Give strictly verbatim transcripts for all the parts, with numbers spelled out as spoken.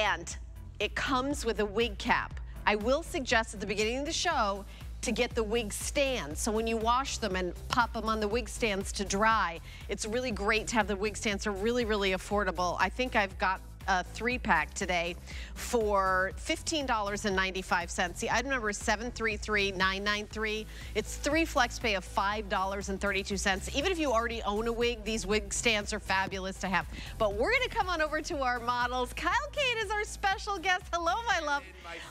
and it comes with a wig cap. I will suggest at the beginning of the show to get the wig stands. So when you wash them and pop them on the wig stands to dry, it's really great to have the wig stands. They're really, really affordable. I think I've got a three pack today for fifteen ninety-five. The item number is seven three three nine nine three. It's three flex pay of five dollars and thirty-two cents. Even if you already own a wig, these wig stands are fabulous to have. But we're gonna come on over to our models. Kyle Kane is our special guest. Hello, my love.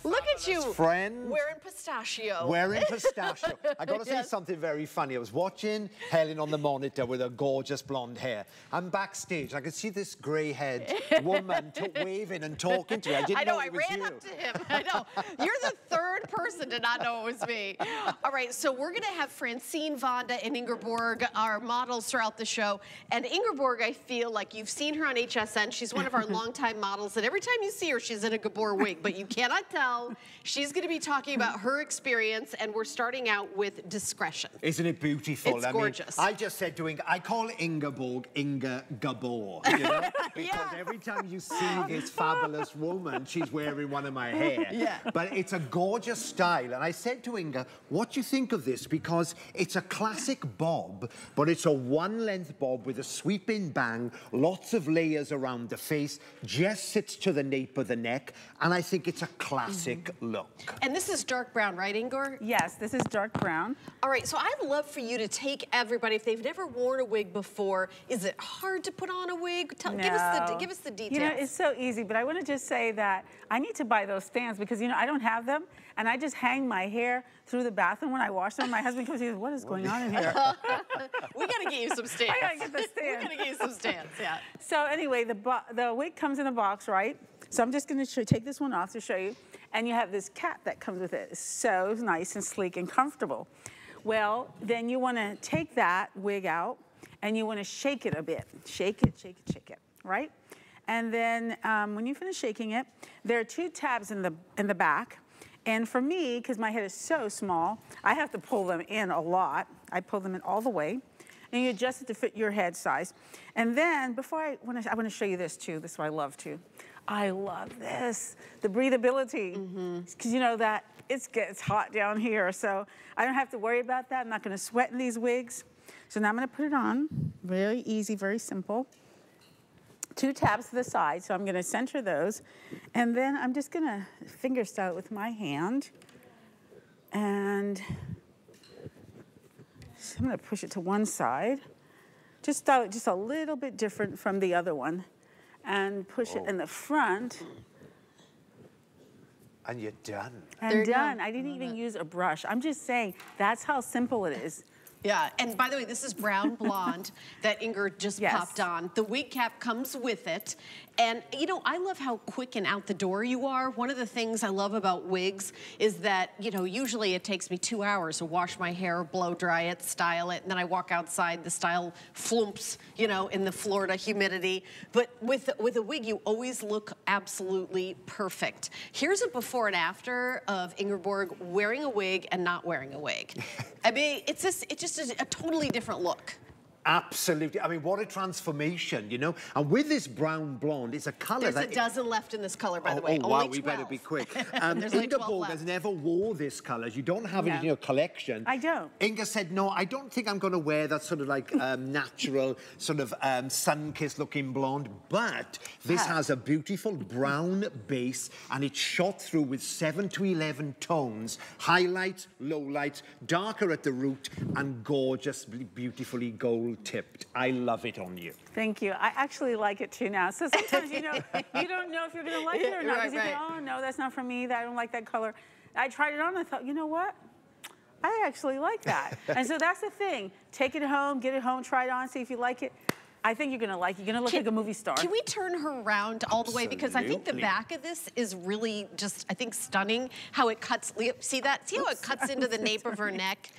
Look at you. Friend. Wearing pistachio. Wearing pistachio. I gotta say yes. Something very funny. I was watching Helen on the monitor with her gorgeous blonde hair. I'm backstage. I could see this gray head woman to waving and talking to me. I didn't I know, know it was I ran you. up to him. I know. You're the third person to not know it was me. All right, so we're going to have Francine Vonda and Ingeborg, our models, throughout the show. And Ingeborg, I feel like you've seen her on H S N. She's one of our longtime models, and every time you see her, she's in a Gabor wig, but you cannot tell. She's going to be talking about her experience, and we're starting out with Discretion. Isn't it beautiful? It's I gorgeous. Mean, I just said to Inge, I call Ingeborg Inga Gabor, you know? Because yeah. every time you see this fabulous woman, she's wearing one of my hair. Yeah. But it's a gorgeous style. And I said to Inga, what do you think of this? Because it's a classic bob, but it's a one-length bob with a sweeping bang, lots of layers around the face, just sits to the nape of the neck, and I think it's a classic mm-hmm. look. And this is dark brown, right, Ingeborg? Yes, this is dark brown. All right, so I'd love for you to take everybody, if they've never worn a wig before, is it hard to put on a wig? Tell, no. give, us the, give us the details. You know, it's so easy, but I want to just say that I need to buy those stands because, you know, I don't have them, and I just hang my hair through the bathroom when I wash them. My husband comes and goes, what is going on in here? We got to get you some stands. I got to get the stands. We got to get you some stands, yeah. So anyway, the, the wig comes in a box, right? So I'm just going to take this one off to show you, and you have this cap that comes with it. It's so nice and sleek and comfortable. Well, then you want to take that wig out, and you want to shake it a bit. Shake it, shake it, shake it, right? And then um, when you finish shaking it, there are two tabs in the in the back. And for me, because my head is so small, I have to pull them in a lot. I pull them in all the way. And you adjust it to fit your head size. And then before I want to, I want to show you this too. This is what I love too. I love this, the breathability. Because mm-hmm. you know that it's gets hot down here, so I don't have to worry about that. I'm not going to sweat in these wigs. So now I'm going to put it on. Very easy, very simple. Two tabs to the side, so I'm gonna center those. And then I'm just gonna finger style it with my hand. And so I'm gonna push it to one side. Just style it just a little bit different from the other one. And push oh. it in the front. And you're done. And done. done. I didn't even use a brush. I'm just saying, that's how simple it is. Yeah, and by the way, this is brown blonde that Inger just yes. popped on. The wig cap comes with it. And, you know, I love how quick and out the door you are. One of the things I love about wigs is that, you know, usually it takes me two hours to wash my hair, blow dry it, style it, and then I walk outside, the style flumps, you know, in the Florida humidity. But with, with a wig, you always look absolutely perfect. Here's a before and after of Ingeborg wearing a wig and not wearing a wig. I mean, it's just, it just is a totally different look. Absolutely. I mean, what a transformation, you know? And with this brown blonde, it's a color There's that... There's a dozen it... left in this color, by oh, the way. Oh, only wow, twelve. We better be quick. Um, Ingeborg has never wore this color. You don't have no. it in your collection. I don't. Inga said, no, I don't think I'm going to wear that sort of like um, natural, sort of um, sun-kissed looking blonde, but this yeah. has a beautiful brown base, and it's shot through with seven to eleven tones, highlights, lowlights, darker at the root, and gorgeous, beautifully gold. Tipped. I love it on you. Thank you. I actually like it too now. So sometimes you know you don't know if you're going to like it or not. Right, you right. think, oh no, that's not for me. I don't like that color. I tried it on. I thought, you know what? I actually like that. And so that's the thing. Take it home. Get it home. Try it on. See if you like it. I think you're gonna like it. You're gonna look can, like a movie star. Can we turn her around all Absolutely. the way? Because I think the back of this is really just, I think, stunning. How it cuts, see that? See how Oops. it cuts into the nape of her neck?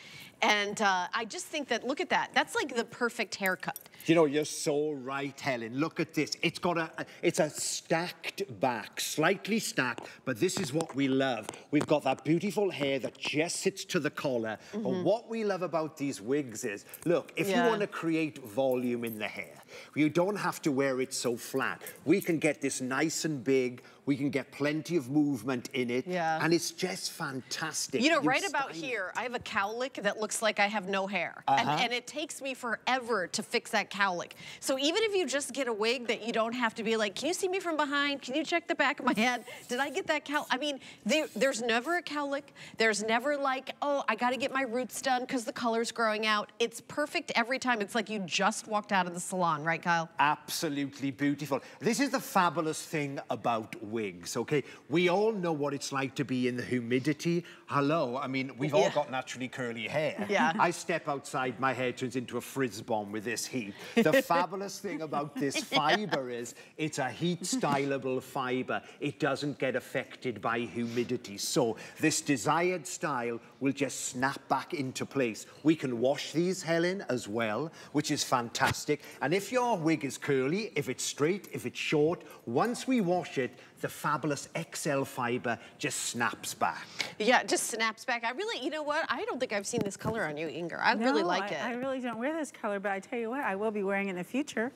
And uh, I just think that, look at that. That's like the perfect haircut. You know, you're so right, Helen. Look at this. It's got a, it's a stacked back, slightly stacked, but this is what we love. We've got that beautiful hair that just sits to the collar. Mm-hmm. But what we love about these wigs is, look, if yeah. you want to create volume in the hair, you don't have to wear it so flat. We can get this nice and big, We can get plenty of movement in it. Yeah. And it's just fantastic. You know, you right about here, I have a cowlick that looks like I have no hair. Uh-huh. and, and it takes me forever to fix that cowlick. So even if you just get a wig that you don't have to be like, can you see me from behind? Can you check the back of my head? Did I get that cowl? I mean, they, there's never a cowlick. There's never like, oh, I got to get my roots done because the color's growing out. It's perfect every time. It's like you just walked out of the salon, right, Kyle? Absolutely beautiful. This is the fabulous thing about wigs, okay? We all know what it's like to be in the humidity. Hello, I mean, we've yeah. all got naturally curly hair. Yeah. I step outside, my hair turns into a frizz bomb with this heat. The fabulous thing about this fiber yeah. is it's a heat stylable fiber. It doesn't get affected by humidity. So this desired style will just snap back into place. We can wash these, Helen, as well, which is fantastic. And if your wig is curly, if it's straight, if it's short, once we wash it, the fabulous X L fiber just snaps back. Yeah, just snaps back. I really, you know what? I don't think I've seen this color on you, Inger. I no, really like I, it. I really don't wear this color, but I tell you what, I will be wearing it in the future.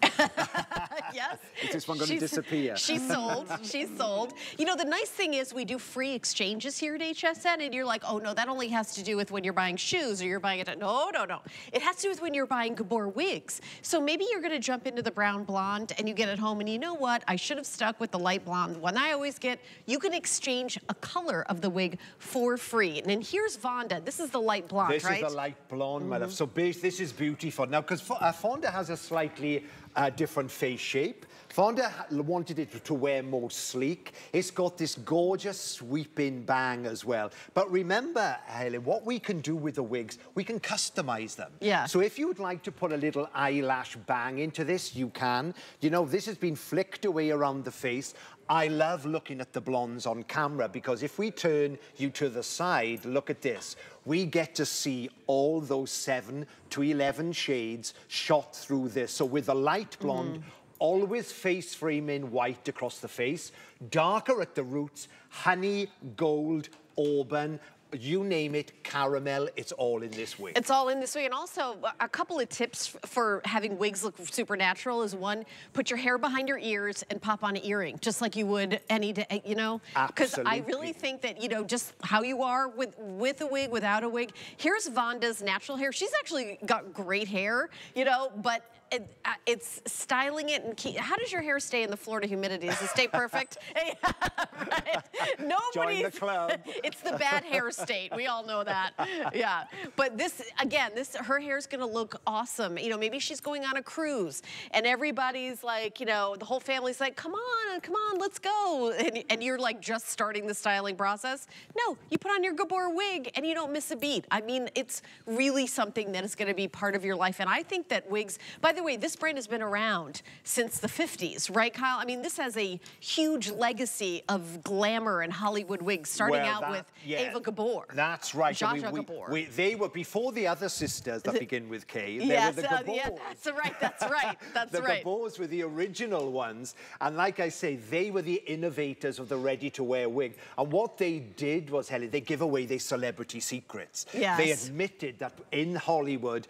Yes. Is this one going she's, to disappear? She's sold. She's sold. You know, the nice thing is we do free exchanges here at H S N, and you're like, oh, no, that only has to do with when you're buying shoes or you're buying it. No, no, no. It has to do with when you're buying Gabor wigs. So maybe you're going to jump into the brown blonde, and you get it home, and you know what? I should have stuck with the light blonde one. I always get, you can exchange a color of the wig for free. And then here's Vonda. This is the light blonde, this right? This is the light blonde, mm-hmm. my love. So this is beautiful. Now, because Vonda has a slightly uh, different face shape. Vonda wanted it to wear more sleek. It's got this gorgeous sweeping bang as well. But remember, Helen, what we can do with the wigs, we can customize them. Yeah. So if you would like to put a little eyelash bang into this, you can. You know, this has been flicked away around the face. I love looking at the blondes on camera because if we turn you to the side, look at this. We get to see all those seven to eleven shades shot through this. So with the light blonde, mm-hmm. always face frame in white across the face, darker at the roots, honey, gold, auburn, you name it, caramel, it's all in this wig. It's all in this wig. And also, a couple of tips for having wigs look supernatural is one, put your hair behind your ears and pop on an earring, just like you would any day, you know? Absolutely. Because I really think that, you know, just how you are with, with a wig, without a wig. Here's Vonda's natural hair. She's actually got great hair, you know, but It, uh, it's styling it and keep, how does your hair stay in the Florida humidity? Does it stay perfect? Hey, right. Nobody's, join the club. It's the bad hair state. We all know that. Yeah. But this, again, this her hair's going to look awesome. You know, maybe she's going on a cruise and everybody's like, you know, the whole family's like, come on, come on, let's go. And, and you're like just starting the styling process. No, you put on your Gabor wig and you don't miss a beat. I mean, it's really something that is going to be part of your life. And I think that wigs, by the way, this brand has been around since the fifties, right, Kyle? I mean, this has a huge legacy of glamour and Hollywood wigs, starting well, out that, with yeah, Eva Gabor. That's right. Georgia we, Gabor. We, they were, before the other sisters that begin with K, they yes, were the uh, Gabors. Yeah, that's right, that's right, that's the right. The Gabors were the original ones, and like I say, they were the innovators of the ready-to-wear wig. And what they did was, Helen, they give away their celebrity secrets. Yes. They admitted that in Hollywood,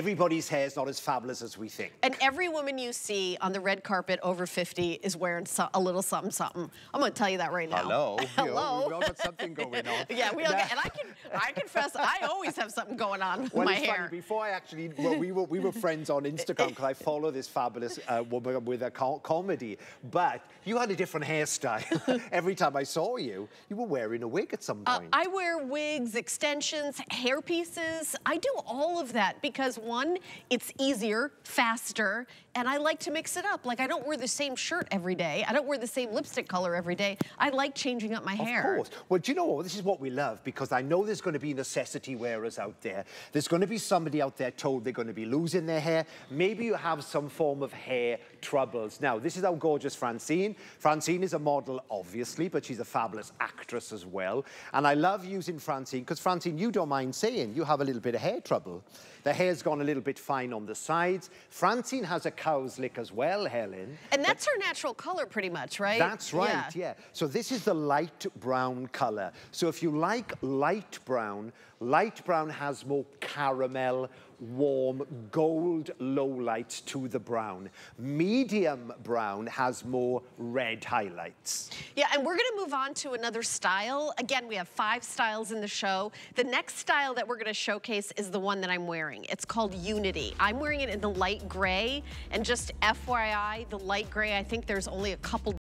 everybody's hair is not as fabulous as we think. And every woman you see on the red carpet over fifty is wearing so, a little something, something. I'm going to tell you that right now. Hello. Hello. We've all got something going on. Yeah, we all get, and I can, I confess, I always have something going on with well, my it's hair. Funny, before I actually, well, we were, we were friends on Instagram because I follow this fabulous uh, woman with a co comedy, but you had a different hairstyle. Every time I saw you, you were wearing a wig at some point. Uh, I wear wigs, extensions, hair pieces. I do all of that because one, it's easier, faster, and I like to mix it up. Like, I don't wear the same shirt every day. I don't wear the same lipstick color every day. I like changing up my of hair. Of course. Well, do you know what? This is what we love, because I know there's going to be necessity wearers out there. There's going to be somebody out there told they're going to be losing their hair. Maybe you have some form of hair troubles. Now, this is our gorgeous Francine. Francine is a model, obviously, but she's a fabulous actress as well. And I love using Francine, because Francine, you don't mind saying you have a little bit of hair trouble. The hair's gone a little bit fine on the sides. Francine has a cow's lick as well, Helen. And that's her natural color pretty much, right? That's right, yeah. yeah. So this is the light brown color. So if you like light brown, light brown has more caramel, warm gold lowlights to the brown. Medium brown has more red highlights. Yeah, and we're gonna move on to another style. Again, we have five styles in the show. The next style that we're gonna showcase is the one that I'm wearing. It's called Unity. I'm wearing it in the light gray, and just F Y I, the light gray, I think there's only a couple